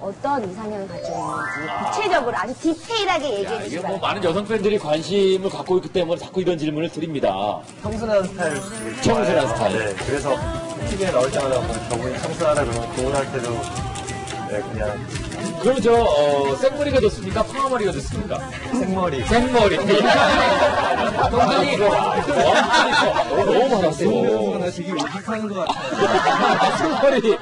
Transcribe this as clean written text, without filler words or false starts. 어떤 이상형을 가지고 있는지 구체적으로 아주 디테일하게 얘기해 주시면 돼요. 많은 여성 팬들이 관심을 갖고 있기 때문에 자꾸 이런 질문을 드립니다. 청순한 스타일. 청순한 스타일. 네, 그래서 TV에 나올 때마다 저분이 청순하다 그러면 고운할 때도 네, 그냥. 그럼 저 생머리가 좋습니까? 파마머리가 좋습니까? 생머리. 생머리. 동전이 너무 많았어. 동전이 하시기 우직하는 것 같아요. 생머리.